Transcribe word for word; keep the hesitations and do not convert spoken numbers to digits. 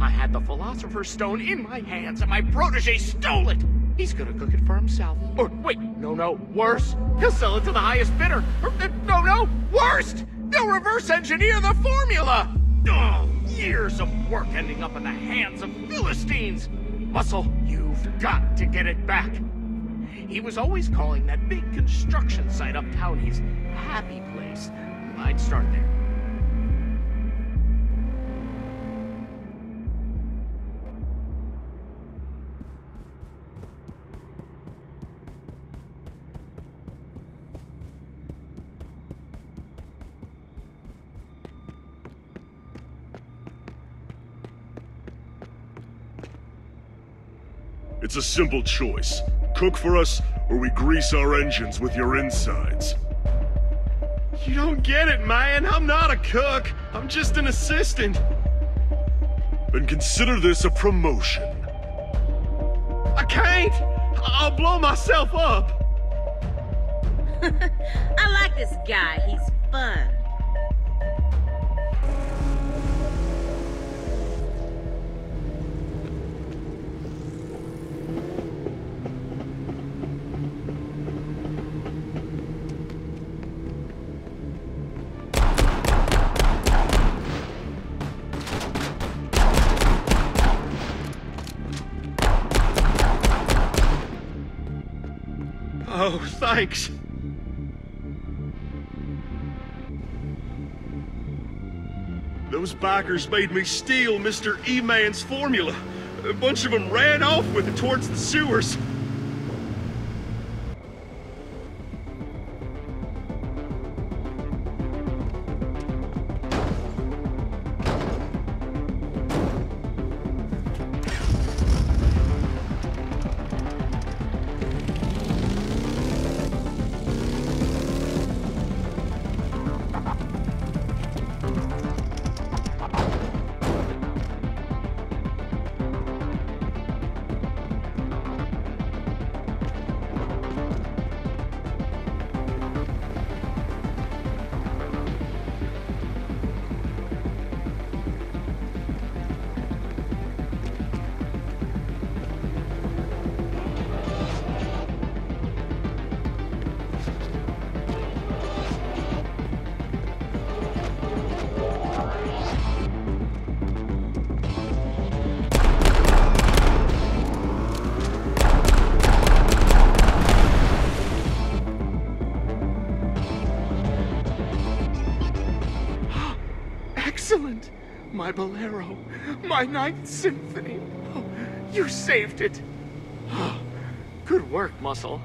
I had the Philosopher's Stone in my hands, and my protege stole it! He's gonna cook it for himself. Or, wait, no, no, worse. He'll sell it to the highest bidder. Or, no, no, worst! They'll reverse engineer the formula! Oh, years of work ending up in the hands of Philistines! Muscle, you've got to get it back. He was always calling that big construction site uptown his happy place. I'd start there. It's a simple choice. Cook for us, or we grease our engines with your insides. You don't get it, man. I'm not a cook. I'm just an assistant. Then consider this a promotion. I can't. I'll blow myself up. I like this guy. He's fun. Oh, thanks. Those bikers made me steal Mister E-Man's formula. A bunch of them ran off with it towards the sewers. Excellent! My Bolero, my Ninth Symphony. Oh, you saved it. Good work, Muscle.